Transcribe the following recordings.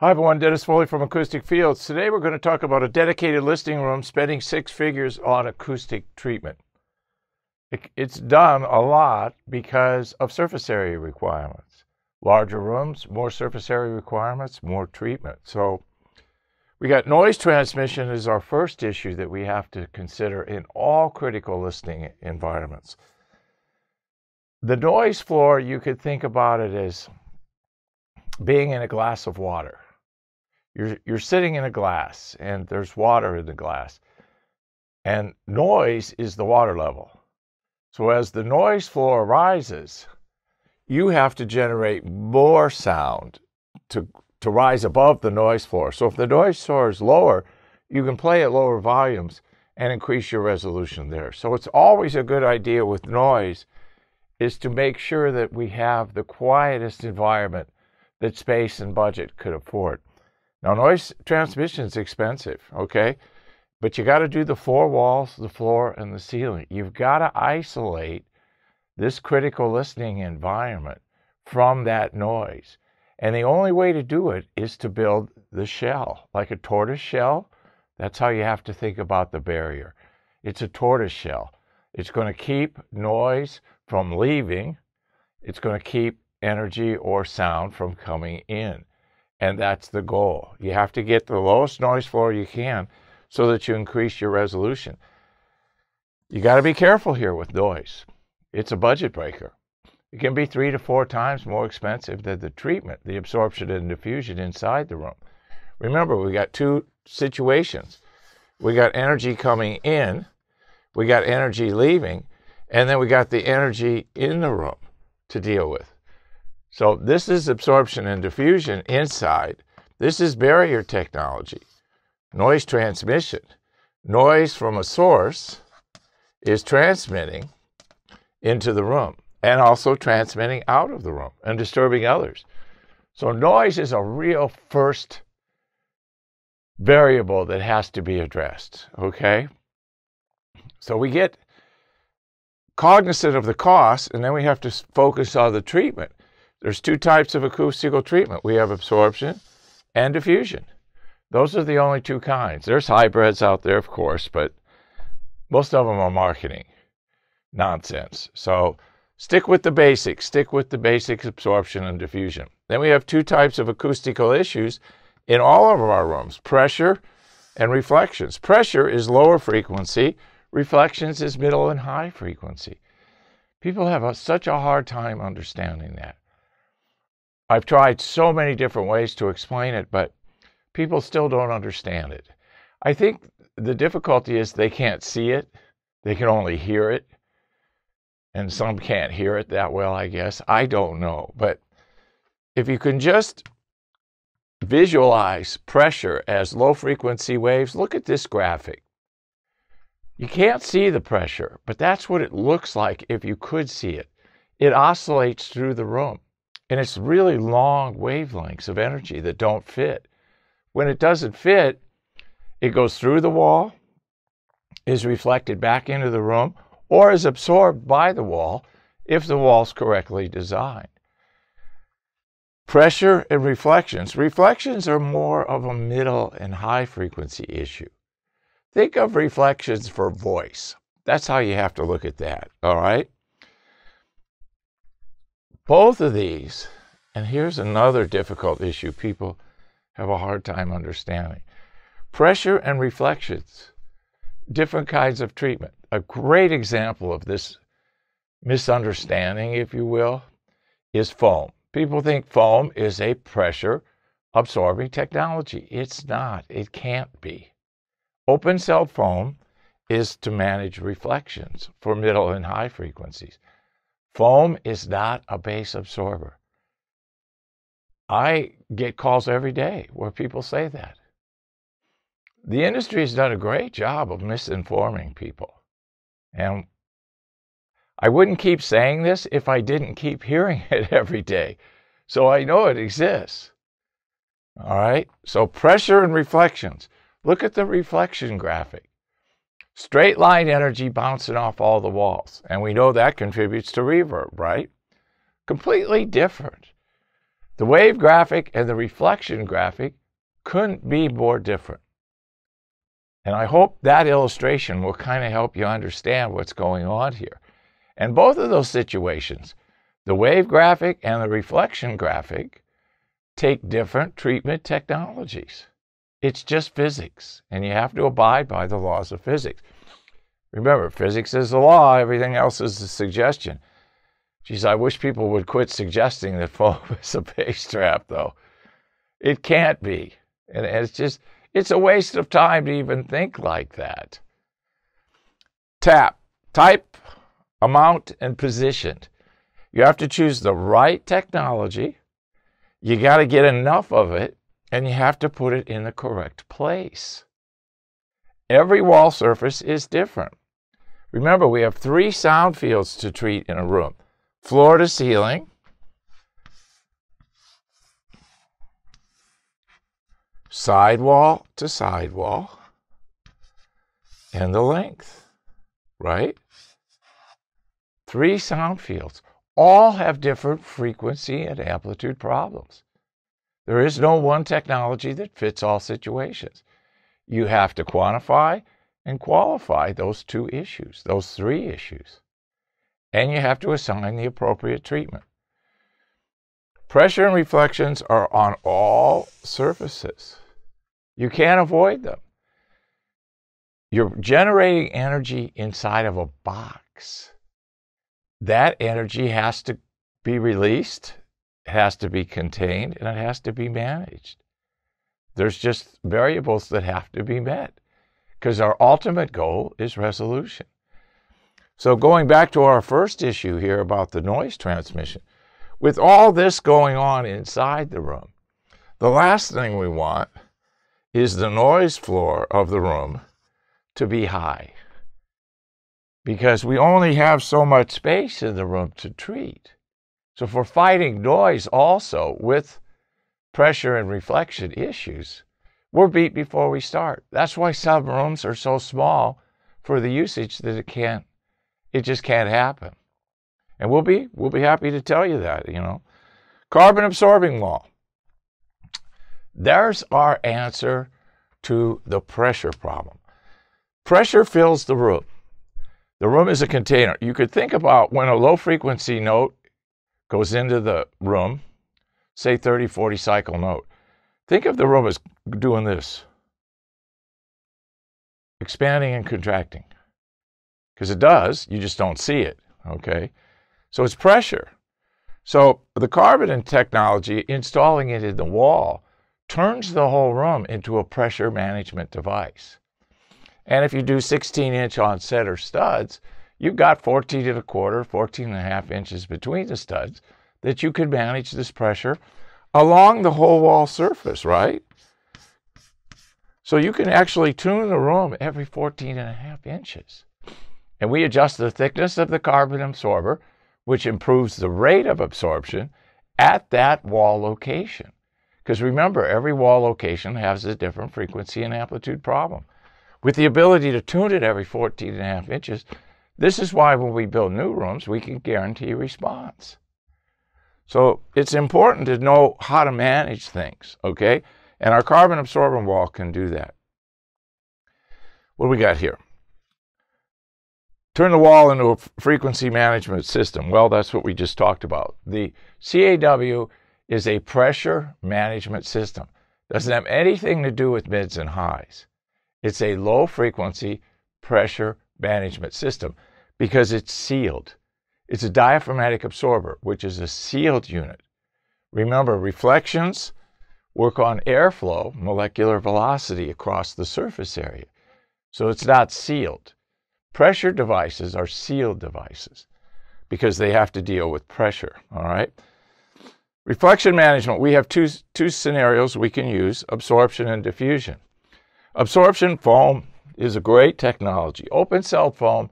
Hi everyone, Dennis Foley from Acoustic Fields. Today we're going to talk about a dedicated listing room spending six figures on acoustic treatment. It's done a lot because of surface area requirements. Larger rooms, more surface area requirements, more treatment. So we got noise transmission is our first issue that we have to consider in all critical listing environments. The noise floor, you could think about it as being in a glass of water. You're sitting in a glass and there's water in the glass, and noise is the water level. So as the noise floor rises, you have to generate more sound to rise above the noise floor. So if the noise floor is lower, you can play at lower volumes and increase your resolution there. So it's always a good idea with noise is to make sure that we have the quietest environment that space and budget could afford. Now, noise transmission is expensive, okay? But you gotta do the four walls, the floor, and the ceiling. You've gotta isolate this critical listening environment from that noise. And the only way to do it is to build the shell, like a tortoise shell. That's how you have to think about the barrier. It's a tortoise shell. It's gonna keep noise from leaving. It's gonna keep energy or sound from coming in. And that's the goal. You have to get the lowest noise floor you can so that you increase your resolution. You got to be careful here with noise. It's a budget breaker. It can be 3 to 4 times more expensive than the treatment, the absorption and diffusion inside the room. Remember, we got two situations. We got energy coming in, we got energy leaving, and then we got the energy in the room to deal with. So this is absorption and diffusion inside. This is barrier technology. Noise transmission. Noise from a source is transmitting into the room and also transmitting out of the room and disturbing others. So noise is a real first variable that has to be addressed, okay? So we get cognizant of the cost, and then we have to focus on the treatment. There's two types of acoustical treatment. We have absorption and diffusion. Those are the only two kinds. There's hybrids out there, of course, but most of them are marketing nonsense. So stick with the basics. Stick with the basics, absorption and diffusion. Then we have two types of acoustical issues in all of our rooms, pressure and reflections. Pressure is lower frequency. Reflections is middle and high frequency. People have such a hard time understanding that. I've tried so many different ways to explain it, but people still don't understand it. I think the difficulty is they can't see it. They can only hear it. And some can't hear it that well, I guess. I don't know. But if you can just visualize pressure as low frequency waves, look at this graphic. You can't see the pressure, but that's what it looks like if you could see it. It oscillates through the room. And it's really long wavelengths of energy that don't fit. When it doesn't fit, it goes through the wall, is reflected back into the room, or is absorbed by the wall if the wall's correctly designed. Pressure and reflections. Reflections are more of a middle and high frequency issue. Think of reflections for voice. That's how you have to look at that, all right? Both of these, and here's another difficult issue people have a hard time understanding. Pressure and reflections, different kinds of treatment. A great example of this misunderstanding, if you will, is foam. People think foam is a pressure absorbing technology. It's not, it can't be. Open cell foam is to manage reflections for middle and high frequencies. Foam is not a base absorber. I get calls every day where people say that. The industry has done a great job of misinforming people. And I wouldn't keep saying this if I didn't keep hearing it every day. So I know it exists. All right, so pressure and reflections. Look at the reflection graphic. Straight line energy bouncing off all the walls. And we know that contributes to reverb, right? Completely different The wave graphic and the reflection graphic couldn't be more different. And I hope that illustration will kind of help you understand what's going on here. And both of those situations, the wave graphic and the reflection graphic, take different treatment technologies. It's just physics, and you have to abide by the laws of physics. Remember, physics is the law, everything else is a suggestion. Geez, I wish people would quit suggesting that foam is a backstrap, though. It can't be. And it's just, it's a waste of time to even think like that. Tap, type, amount, and position. You have to choose the right technology. You got to get enough of it, and you have to put it in the correct place. Every wall surface is different. Remember, we have three sound fields to treat in a room: floor to ceiling, sidewall to sidewall, and the length, right? Three sound fields all have different frequency and amplitude problems. There is no one technology that fits all situations. You have to quantify and qualify those two issues, those three issues. And you have to assign the appropriate treatment. Pressure and reflections are on all surfaces. You can't avoid them. You're generating energy inside of a box. That energy has to be released, it has to be contained, and it has to be managed. There's just variables that have to be met, because our ultimate goal is resolution. So going back to our first issue here about the noise transmission, with all this going on inside the room, the last thing we want is the noise floor of the room to be high, because we only have so much space in the room to treat. So if we're fighting noise also with pressure and reflection issues, we're beat before we start. That's why some rooms are so small for the usage that it just can't happen. And we'll be happy to tell you that, you know. Carbon absorbing wall. There's our answer to the pressure problem. Pressure fills the room. The room is a container. You could think about when a low frequency note goes into the room, say 30, 40 cycle note. Think of the room as doing this, expanding and contracting. Because it does, you just don't see it, okay? So it's pressure. So the carbon technology, installing it in the wall, turns the whole room into a pressure management device. And if you do 16-inch onset or studs, you've got 14 1/4, 14 1/2 inches between the studs that you could manage this pressure along the whole wall surface, right? So you can actually tune the room every 14 1/2 inches. And we adjust the thickness of the carbon absorber, which improves the rate of absorption at that wall location. Because remember, every wall location has a different frequency and amplitude problem. With the ability to tune it every 14 1/2 inches, this is why when we build new rooms, we can guarantee response. So it's important to know how to manage things, okay? And our carbon absorbent wall can do that. What do we got here? Turn the wall into a frequency management system. Well, that's what we just talked about. The CAW is a pressure management system. Doesn't have anything to do with mids and highs. It's a low frequency pressure management system because it's sealed. It's a diaphragmatic absorber, which is a sealed unit. Remember, reflections work on airflow, molecular velocity across the surface area. So it's not sealed. Pressure devices are sealed devices because they have to deal with pressure, all right? Reflection management, we have two scenarios we can use, absorption and diffusion. Absorption foam is a great technology. Open cell foam,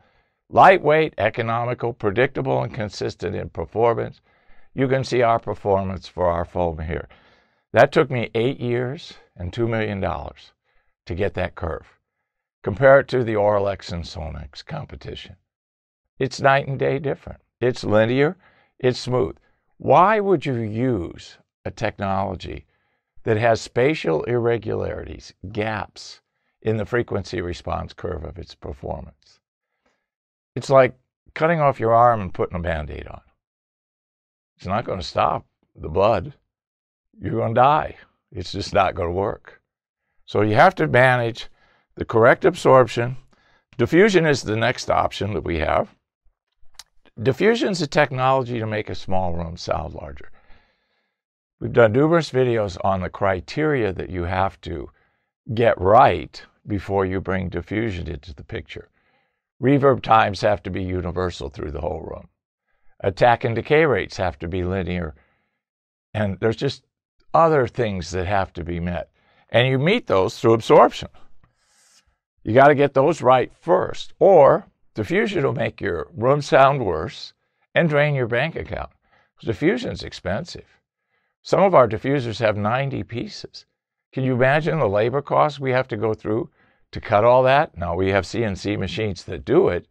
lightweight, economical, predictable, and consistent in performance. You can see our performance for our foam here. That took me 8 years and $2 million to get that curve. Compare it to the Auralex and Sonex competition. It's night and day different. It's linear, it's smooth. Why would you use a technology that has spatial irregularities, gaps in the frequency response curve of its performance. It's like cutting off your arm and putting a Band-Aid on. It's not going to stop the blood. You're going to die. It's just not going to work. So you have to manage the correct absorption. Diffusion is the next option that we have. Diffusion is a technology to make a small room sound larger. We've done numerous videos on the criteria that you have to get right before you bring diffusion into the picture. Reverb times have to be universal through the whole room. Attack and decay rates have to be linear. And there's just other things that have to be met. And you meet those through absorption. You got to get those right first, or diffusion will make your room sound worse and drain your bank account. Diffusion's expensive. Some of our diffusers have 90 pieces. Can you imagine the labor costs we have to go through to cut all that? Now, we have CNC machines that do it,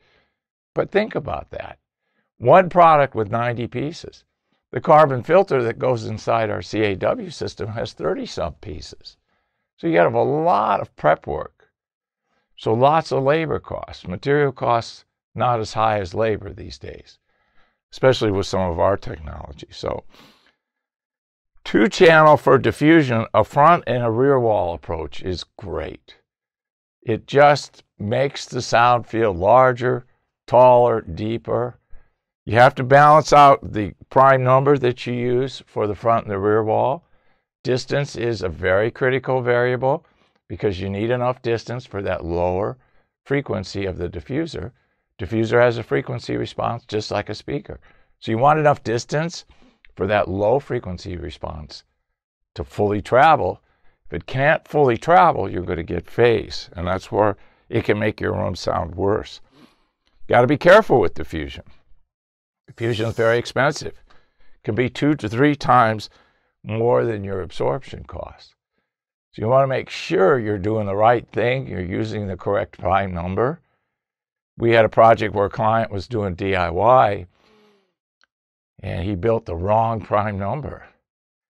but think about that. One product with 90 pieces. The carbon filter that goes inside our CAW system has 30-some pieces. So you got to have a lot of prep work. So lots of labor costs. Material costs not as high as labor these days, especially with some of our technology. So two channel for diffusion, a front and a rear wall approach is great. It just makes the sound feel larger, taller, deeper. You have to balance out the prime number that you use for the front and the rear wall. Distance is a very critical variable, because you need enough distance for that lower frequency of the diffuser. Diffuser has a frequency response just like a speaker. So you want enough distance for that low frequency response to fully travel. If it can't fully travel, you're going to get phase, and that's where it can make your room sound worse. Got to be careful with diffusion. Diffusion is very expensive. It can be 2 to 3 times more than your absorption cost. So you want to make sure you're doing the right thing, you're using the correct prime number. We had a project where a client was doing DIY, and he built the wrong prime number.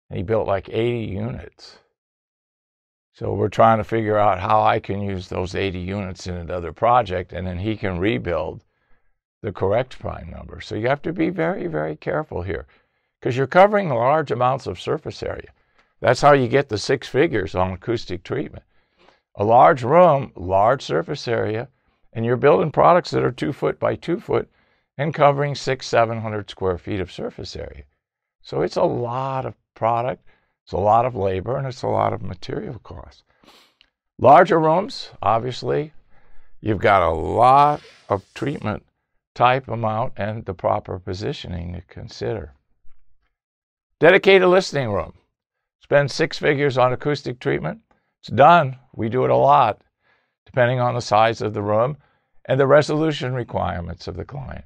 And he built like 80 units. So we're trying to figure out how I can use those 80 units in another project, and then he can rebuild the correct prime number. So you have to be very, very careful here, because you're covering large amounts of surface area. That's how you get the 6 figures on acoustic treatment. A large room, large surface area, and you're building products that are 2 foot by 2 foot and covering 600-700 square feet of surface area. So it's a lot of product, it's a lot of labor, and it's a lot of material costs. Larger rooms, obviously, you've got a lot of treatment type amount and the proper positioning to consider. Dedicated listening room. Spend 6 figures on acoustic treatment. It's done. We do it a lot, depending on the size of the room and the resolution requirements of the client.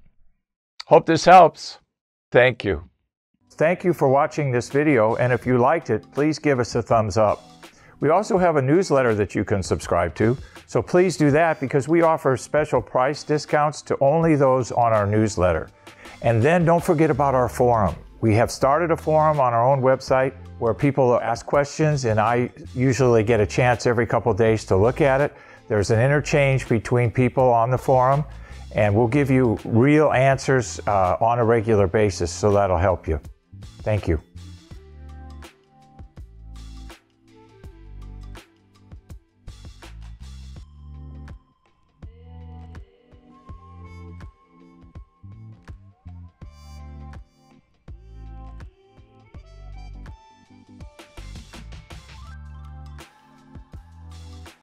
Hope this helps. Thank you. Thank you for watching this video, and if you liked it, please give us a thumbs up. We also have a newsletter that you can subscribe to, so please do that, because we offer special price discounts to only those on our newsletter. And then don't forget about our forum. We have started a forum on our own website where people ask questions, and I usually get a chance every couple of days to look at it. There's an interchange between people on the forum, and we'll give you real answers on a regular basis, so that'll help you. Thank you.